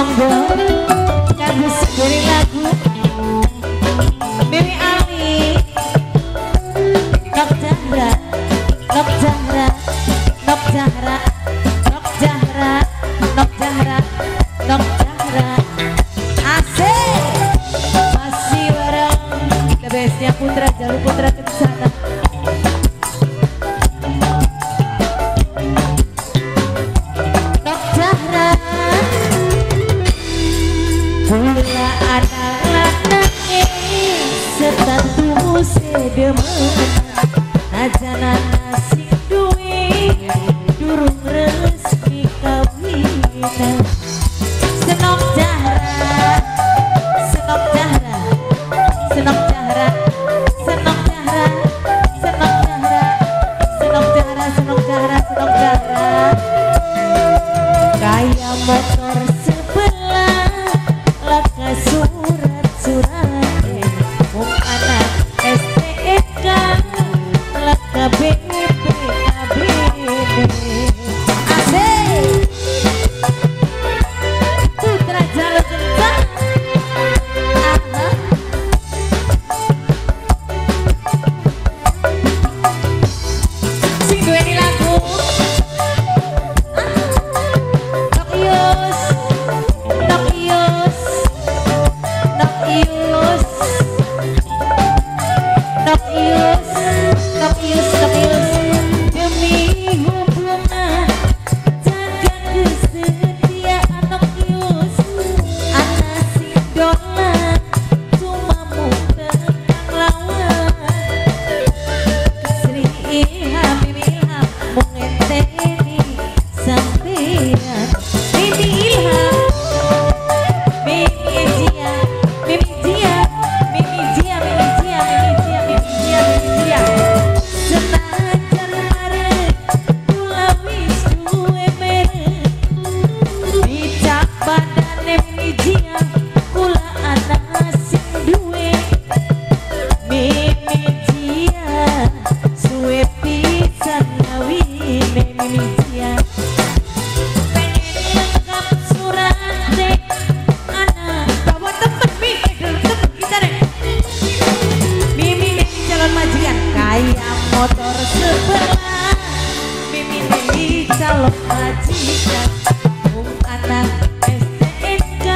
Monggo kanggo sedherek lagu Mimi Ali Nok Jahra Nok Jahra Nok Jahra Nok Jahra Nok Jahra Nok Jahra asik masih bareng the bestnya Putra Jalur Putra Kencana dia ajanan nasi duit durung resmi kawinan senok Jahra senok Jahra senok Jahra senok Jahra senok Jahra senok Jahra senok Jahra senok Jahra kaya motor sebelah laka surat-surat mung anak motor sebelah Mimi Mimi calon majikan mung anak STNK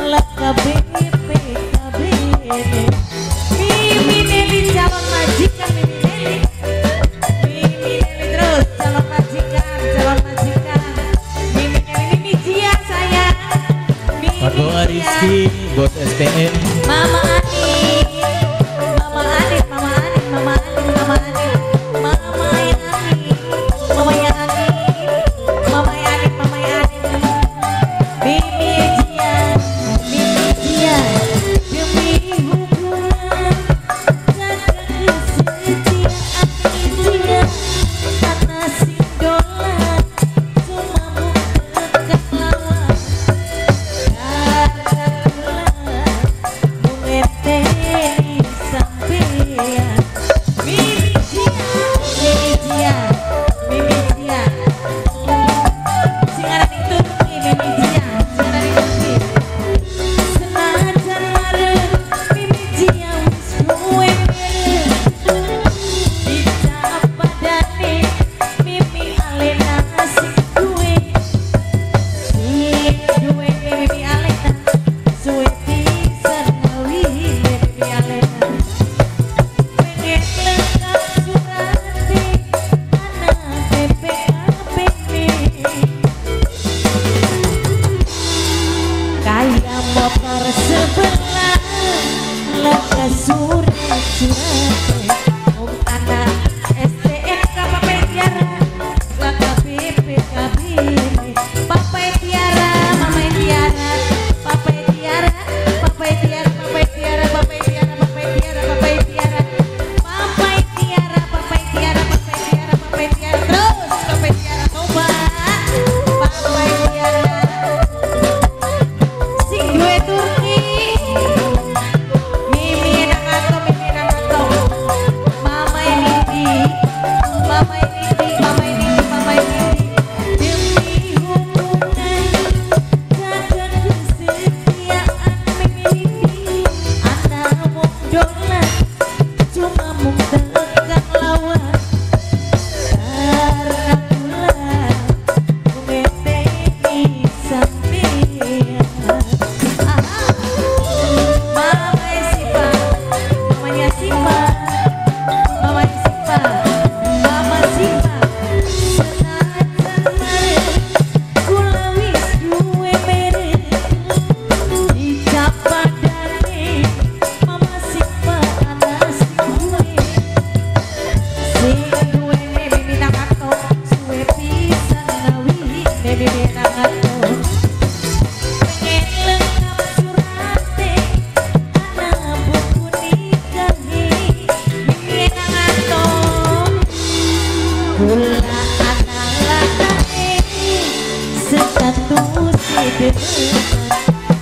laka BPKB Mimi Mimi calon majikan Mimi Mimi terus calon majikan Mimi Mimi dia sayang Mimi Mimi Rizky buat STN Mama Ani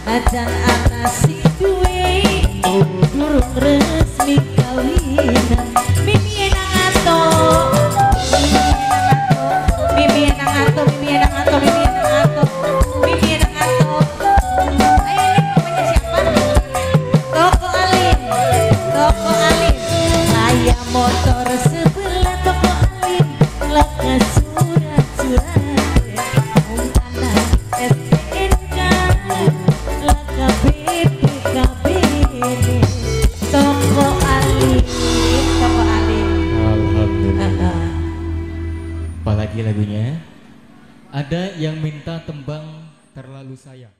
acan anak si duwe durung resmi kawinan. Apalagi lagunya, ada yang minta tembang terlalu sayang.